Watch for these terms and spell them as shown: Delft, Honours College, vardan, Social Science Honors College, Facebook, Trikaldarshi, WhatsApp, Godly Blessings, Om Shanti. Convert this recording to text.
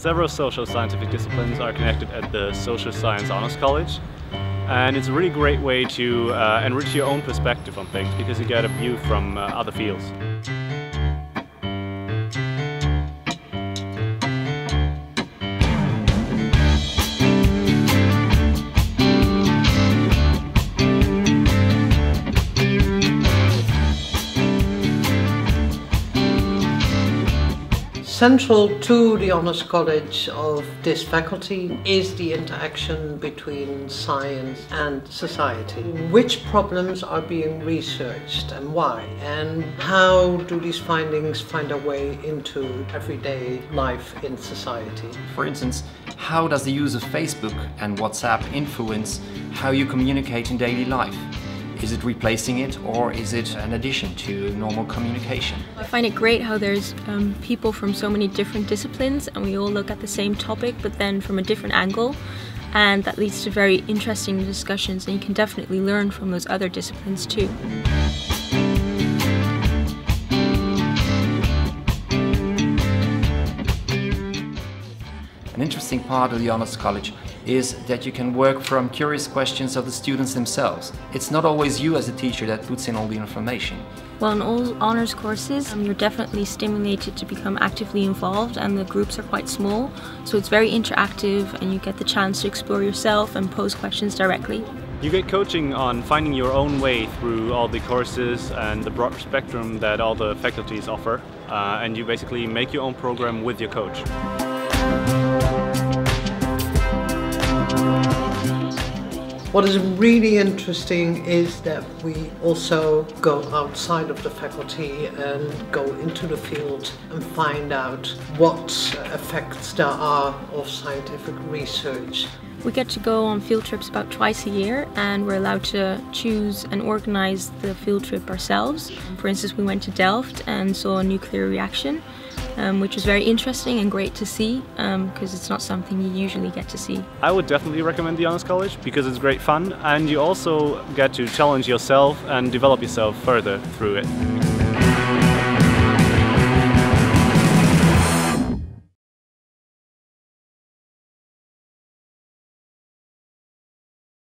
Several social scientific disciplines are connected at the Social Science Honors College, and it's a really great way to enrich your own perspective on things because you get a view from other fields. Central to the Honors College of this faculty is the interaction between science and society. Which problems are being researched and why? And how do these findings find a way into everyday life in society? For instance, how does the use of Facebook and WhatsApp influence how you communicate in daily life? Is it replacing it, or is it an addition to normal communication? I find it great how there's people from so many different disciplines and we all look at the same topic but then from a different angle, and that leads to very interesting discussions, and you can definitely learn from those other disciplines too. An interesting part of the Honors College is that you can work from curious questions of the students themselves. It's not always you as a teacher that puts in all the information. Well, in all honours courses, you're definitely stimulated to become actively involved, and the groups are quite small, so it's very interactive and you get the chance to explore yourself and pose questions directly. You get coaching on finding your own way through all the courses and the broad spectrum that all the faculties offer, and you basically make your own program with your coach. What is really interesting is that we also go outside of the faculty and go into the field and find out what effects there are of scientific research. We get to go on field trips about twice a year, and we're allowed to choose and organize the field trip ourselves. For instance, we went to Delft and saw a nuclear reaction, which was very interesting and great to see, because it's not something you usually get to see. I would definitely recommend the Honors College because it's great fun, and you also get to challenge yourself and develop yourself further through it.